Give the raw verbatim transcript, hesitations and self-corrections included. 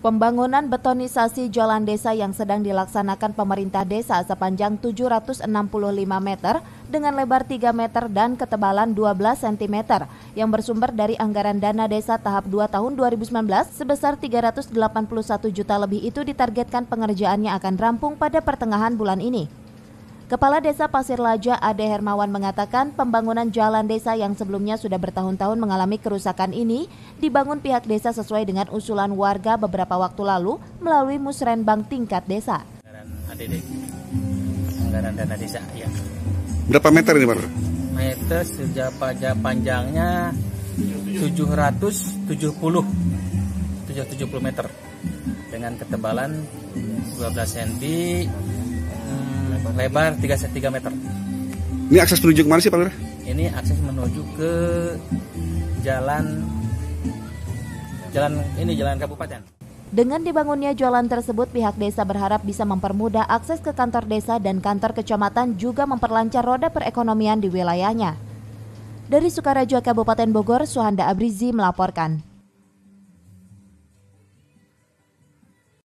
Pembangunan betonisasi jalan desa yang sedang dilaksanakan pemerintah desa sepanjang tujuh ratus enam puluh lima meter dengan lebar tiga meter dan ketebalan dua belas sentimeter yang bersumber dari anggaran dana desa tahap dua tahun dua ribu sembilan belas sebesar tiga ratus delapan puluh satu juta lebih itu ditargetkan pengerjaannya akan rampung pada pertengahan bulan ini. Kepala Desa Pasir Laja Ade Hermawan mengatakan pembangunan jalan desa yang sebelumnya sudah bertahun-tahun mengalami kerusakan ini dibangun pihak desa sesuai dengan usulan warga beberapa waktu lalu melalui musrenbang tingkat desa. Anggaran A D D, anggaran dana desa, ya. Berapa meter ini, Pak? Meter sejak panjangnya tujuh ratus tujuh puluh meter dengan ketebalan dua belas sentimeter. Lebar tiga koma tiga meter. Ini akses menuju kemana sih, Pak Lurah? Ini akses menuju ke jalan jalan ini jalan kabupaten. Dengan dibangunnya jalan tersebut, pihak desa berharap bisa mempermudah akses ke kantor desa dan kantor kecamatan juga memperlancar roda perekonomian di wilayahnya. Dari Sukaraju, Kabupaten Bogor, Suhanda Abrizi melaporkan.